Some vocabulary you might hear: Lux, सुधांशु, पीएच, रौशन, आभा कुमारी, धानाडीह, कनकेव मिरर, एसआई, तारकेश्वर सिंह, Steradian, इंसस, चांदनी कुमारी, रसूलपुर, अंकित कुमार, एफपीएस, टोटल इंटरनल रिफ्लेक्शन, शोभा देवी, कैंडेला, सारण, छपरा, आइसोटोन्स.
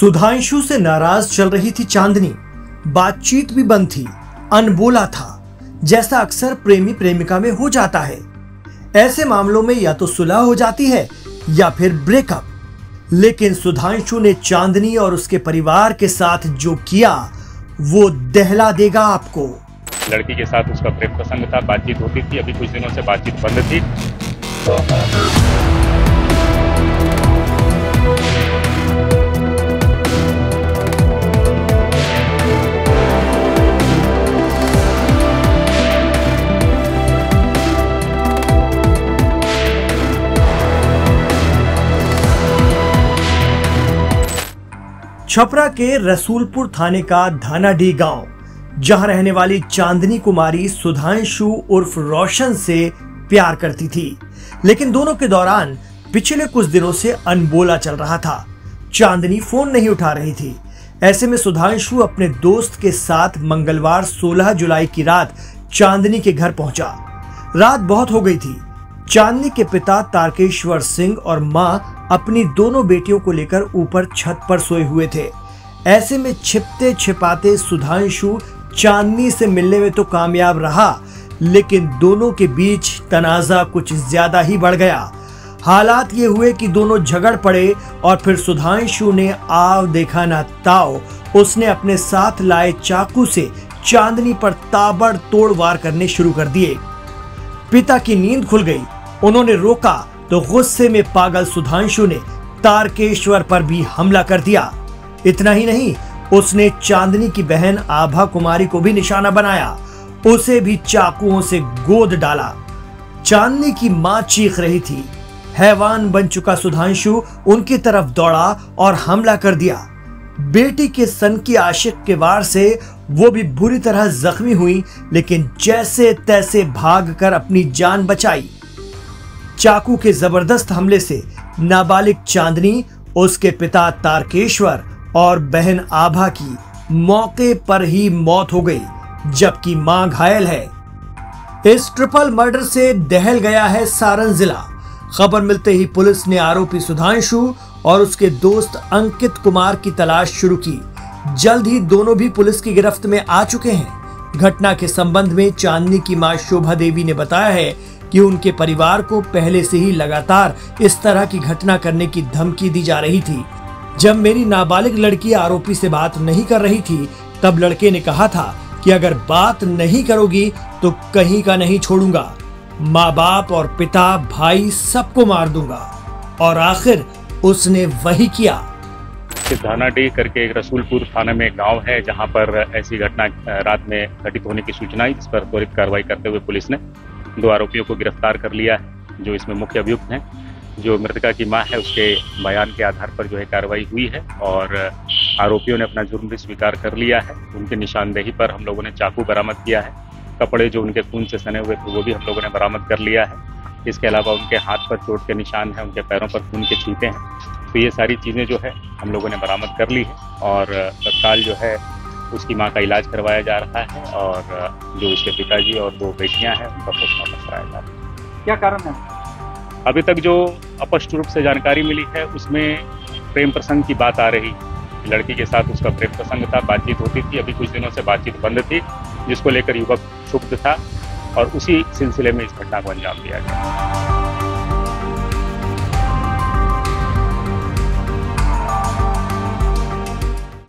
सुधांशु से नाराज चल रही थी चांदनी। बातचीत भी बंद थी, अनबोला था, जैसा अक्सर प्रेमी प्रेमिका में हो जाता है। ऐसे मामलों में या तो सुलह हो जाती है या फिर ब्रेकअप। लेकिन सुधांशु ने चांदनी और उसके परिवार के साथ जो किया वो दहला देगा आपको। लड़की के साथ उसका प्रेम प्रसंग था, बातचीत होती थी, अभी कुछ दिनों से बातचीत बंद थी। छपरा के रसूलपुर थाने का धानाडीह गांव, जहां रहने वाली चांदनी कुमारी सुधांशु उर्फ रौशन से प्यार करती थी, लेकिन दोनों के दौरान पिछले कुछ दिनों से अनबोला चल रहा था। चांदनी फोन नहीं उठा रही थी। ऐसे में सुधांशु अपने दोस्त के साथ मंगलवार 16 जुलाई की रात चांदनी के घर पहुंचा। रात बहुत हो गई थी। चांदनी के पिता तारकेश्वर सिंह और माँ अपनी दोनों बेटियों को लेकर ऊपर छत पर सोए हुए थे। ऐसे में छिपते छिपाते सुधांशु चांदनी से मिलने में तो कामयाब रहा, लेकिन दोनों के बीच तनाजा कुछ ज्यादा ही बढ़ गया। हालात ये हुए कि दोनों झगड़ पड़े और फिर सुधांशु ने आव देखा ना ताव, उसने अपने साथ लाए चाकू से चांदनी पर ताबड़तोड़ वार करने शुरू कर दिए। पिता की नींद खुल गई। उन्होंने रोका तो गुस्से में पागल सुधांशु ने तारकेश्वर पर भी हमला कर दिया। इतना ही नहीं, उसने चांदनी की बहन आभा कुमारी को भी निशाना बनाया, उसे भी चाकुओं से गोद डाला। चांदनी की मां चीख रही थी। हैवान बन चुका सुधांशु उनकी तरफ दौड़ा और हमला कर दिया। बेटी के सन की आशिक के वार से वो भी बुरी तरह जख्मी हुई, लेकिन जैसे तैसे भागकर अपनी जान बचाई। चाकू के जबरदस्त हमले से नाबालिग चांदनी, उसके पिता तारकेश्वर और बहन आभा की मौके पर ही मौत हो गई, जबकि मां घायल है। इस ट्रिपल मर्डर से दहल गया है सारण जिला। खबर मिलते ही पुलिस ने आरोपी सुधांशु और उसके दोस्त अंकित कुमार की तलाश शुरू की। जल्द ही दोनों भी पुलिस की गिरफ्त में आ चुके हैं। घटना के संबंध में चांदनी की मां शोभा देवी ने बताया है कि उनके परिवार को पहले से ही लगातार इस तरह की घटना करने की धमकी दी जा रही थी। जब मेरी नाबालिग लड़की आरोपी से बात नहीं कर रही थी, तब लड़के ने कहा था कि अगर बात नहीं करोगी तो कहीं का नहीं छोड़ूंगा, माँ बाप और पिता भाई सबको मार दूंगा, और आखिर उसने वही किया। धानाडीह करके एक रसूलपुर थाने में गांव है, जहां पर ऐसी घटना रात में घटित होने की सूचना आई, जिस पर त्वरित कार्रवाई करते हुए पुलिस ने 2 आरोपियों को गिरफ्तार कर लिया है, जो इसमें मुख्य अभियुक्त हैं। जो मृतका की मां है, उसके बयान के आधार पर जो है कार्रवाई हुई है और आरोपियों ने अपना जुर्म भी स्वीकार कर लिया है। उनके निशानदेही पर हम लोगों ने चाकू बरामद किया है। कपड़े जो उनके खून से सने हुए थे वो भी हम लोगों ने बरामद कर लिया है। इसके अलावा उनके हाथ पर चोट के निशान हैं, उनके पैरों पर खून के छींटे हैं। तो ये सारी चीज़ें जो है हम लोगों ने बरामद कर ली है और तत्काल जो है उसकी माँ का इलाज करवाया जा रहा है और जो उसके पिताजी और 2 बेटियाँ हैं उनका पोस्टमार्टम कराया जा रहा है। क्या कारण है? अभी तक जो स्पष्ट रूप से जानकारी मिली है उसमें प्रेम प्रसंग की बात आ रही। लड़की के साथ उसका प्रेम प्रसंग था, बातचीत होती थी, अभी कुछ दिनों से बातचीत बंद थी, जिसको लेकर युवक क्षुब्ध था और उसी सिलसिले में इस घटना को अंजाम दिया गया।